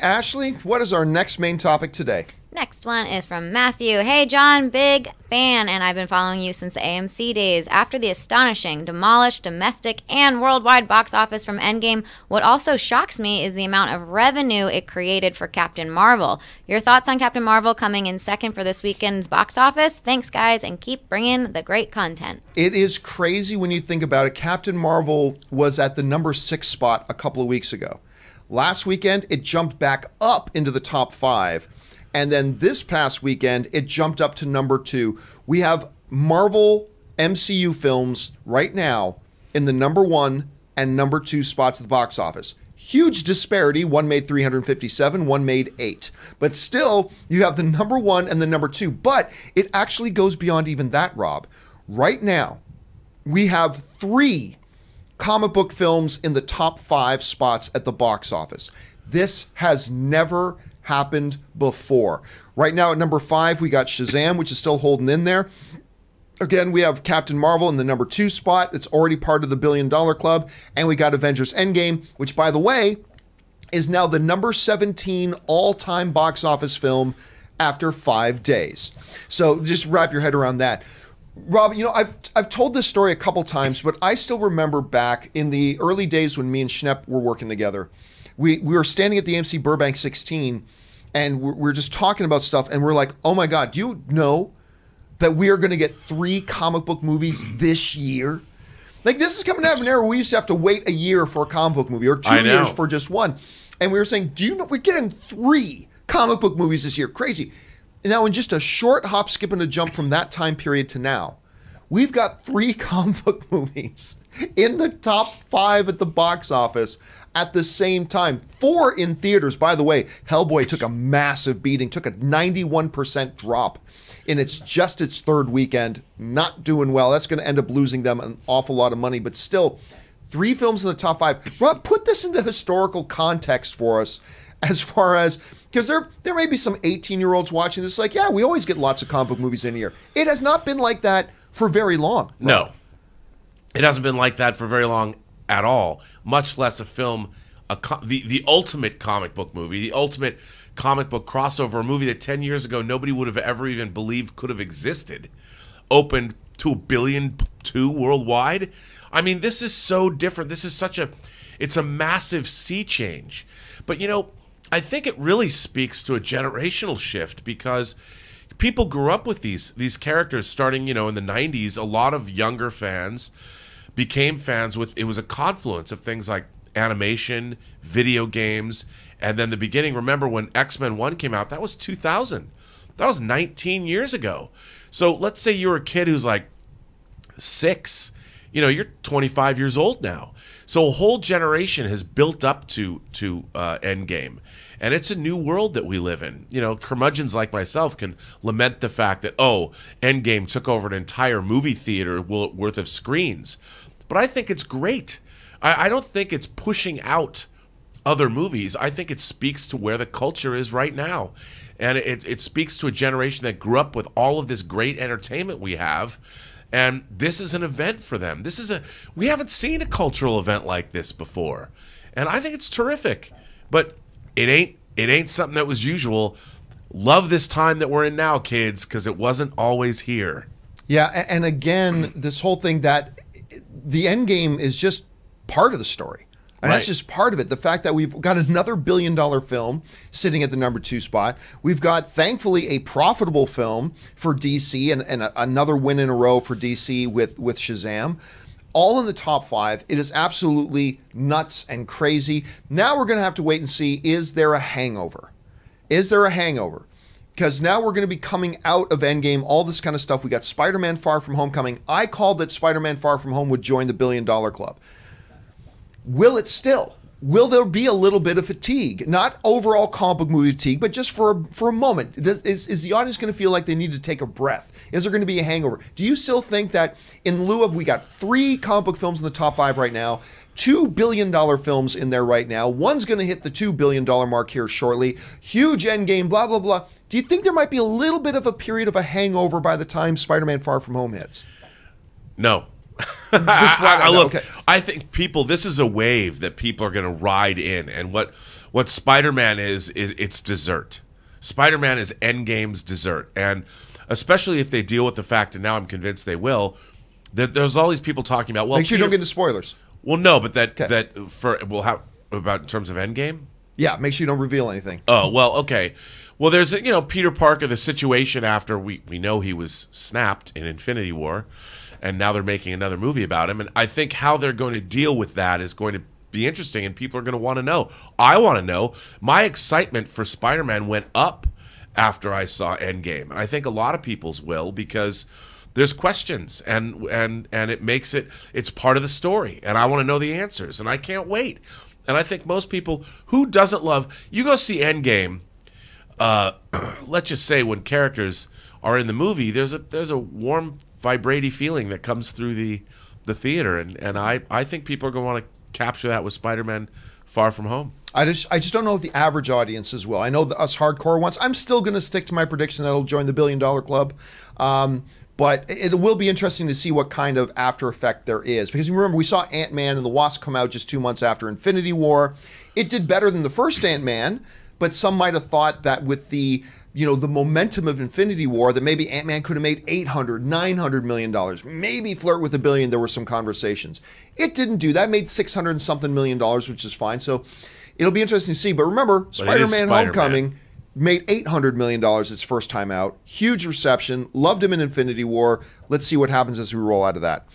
Ashley, what is our next main topic today? Next one is from Matthew. Hey John, big fan, and I've been following you since the AMC days. After the astonishing, demolished, domestic, and worldwide box office from Endgame, what also shocks me is the amount of revenue it created for Captain Marvel. Your thoughts on Captain Marvel coming in second for this weekend's box office? Thanks guys, and keep bringing the great content. It is crazy when you think about it. Captain Marvel was at the number 6 spot a couple of weeks ago. Last weekend, it jumped back up into the top 5. And then this past weekend, it jumped up to number 2. We have Marvel MCU films right now in the number 1 and number 2 spots at the box office. Huge disparity. One made 357, one made 8. But still, you have the number 1 and the number 2. But it actually goes beyond even that, Rob. Right now, we have 3 comic book films in the top 5 spots at the box office. This has never happened before. Right now at number 5, we got Shazam, which is still holding in there. Again, we have Captain Marvel in the number 2 spot. It's already part of the $1 billion club. And we got Avengers: Endgame, which by the way, is now the number 17 all-time box office film after 5 days. So just wrap your head around that. Rob, you know, I've told this story a couple times, but I still remember back in the early days when me and Schnepp were working together. We were standing at the AMC Burbank 16, and we're just talking about stuff, and we're like, oh my God, do you know that we are going to get 3 comic book movies this year? Like, this is coming out of an era where we used to have to wait a year for a comic book movie, or 2 years for just one. And we were saying, do you know, we're getting 3 comic book movies this year. Crazy. Now, in just a short hop, skip, and a jump from that time period to now, we've got 3 comic book movies in the top 5 at the box office at the same time. 4 in theaters. By the way, Hellboy took a massive beating, took a 91% drop in its 3rd weekend. Not doing well. That's going to end up losing them an awful lot of money, but still, 3 films in the top 5. Rob, put this into historical context for us, as far as, because there may be some 18-year-olds watching this like, yeah, we always get lots of comic book movies in a year. It has not been like that for very long. Right? No, it hasn't been like that for very long at all, much less a film, the ultimate comic book movie, the ultimate comic book crossover, a movie that 10 years ago nobody would have ever even believed could have existed, opened to $1.2 billion worldwide. I mean, this is so different. This is such a, it's a massive sea change. But, you know, I think it really speaks to a generational shift, because people grew up with these characters starting, you know, in the 90s. A lot of younger fans became fans with, it was a confluence of things like animation, video games, and then the beginning. Remember when X-Men 1 came out? That was 2000. That was 19 years ago. So let's say you're a kid who's like 6. You know, you're 25 years old now. So a whole generation has built up to Endgame. And it's a new world that we live in. You know, curmudgeons like myself can lament the fact that, oh, Endgame took over an entire movie theater worth of screens. But I think it's great. I don't think it's pushing out other movies. I think it speaks to where the culture is right now. And it speaks to a generation that grew up with all of this great entertainment we have. And this is an event for them. This is we haven't seen a cultural event like this before. And I think it's terrific. But it ain't something that was usual. Love this time that we're in now, kids, because it wasn't always here. Yeah, and again, this whole thing that the end game is just part of the story. And that's just part of it. The fact that we've got another $1 billion film sitting at the number 2 spot. We've got, thankfully, a profitable film for DC and another win in a row for DC with Shazam. All in the top 5. It is absolutely nuts and crazy. Now we're going to have to wait and see, is there a hangover? Is there a hangover? Because now we're going to be coming out of Endgame, all this kind of stuff. We got Spider-Man Far From Home coming. I called that Spider-Man Far From Home would join the $1 billion club. Will it still? Will there be a little bit of fatigue? Not overall comic book movie fatigue, but just for a moment. Is the audience going to feel like they need to take a breath? Is there going to be a hangover? Do you still think that in lieu of, we got 3 comic book films in the top 5 right now, $2 billion films in there right now, one's going to hit the $2 billion mark here shortly, huge Endgame, blah, blah, blah. Do you think there might be a little bit of a period of a hangover by the time Spider-Man Far From Home hits? No. I think people, this is a wave that people are going to ride in, and what Spider-Man is it's dessert. Spider-Man is Endgame's dessert, and especially if they deal with the fact, and now I'm convinced they will, that there's all these people talking about, well, make sure you don't get into spoilers. Well, no, but that how about in terms of Endgame? Yeah, make sure you don't reveal anything. Oh, well, okay. Well, there's, you know, Peter Parker, the situation after we know he was snapped in Infinity War, and now they're making another movie about him, and I think how they're going to deal with that is going to be interesting, and people are going to want to know. I want to know. My excitement for Spider-Man went up after I saw Endgame, and I think a lot of people's will, because there's questions, and it makes it, it's part of the story, and I want to know the answers, and I can't wait. And I think most people, who doesn't love, you go see Endgame, let's just say when characters are in the movie, there's a warm, vibratory feeling that comes through the theater, and I think people are going to want to capture that with Spider-Man Far From Home. I just don't know if the average audiences will. I know the, us hardcore ones. I'm still going to stick to my prediction that it'll join the $1 billion club. But it will be interesting to see what kind of after effect there is. Because remember, we saw Ant-Man and the Wasp come out just 2 months after Infinity War. It did better than the first Ant-Man, but some might have thought that with the, you know, the momentum of Infinity War, that maybe Ant-Man could have made $800, $900 million, maybe flirt with $1 billion. There were some conversations. It didn't do that. It made $600-something million, which is fine. So it'll be interesting to see. But remember, Spider-Man Homecoming made $800 million its first time out. Huge reception. Loved him in Infinity War. Let's see what happens as we roll out of that.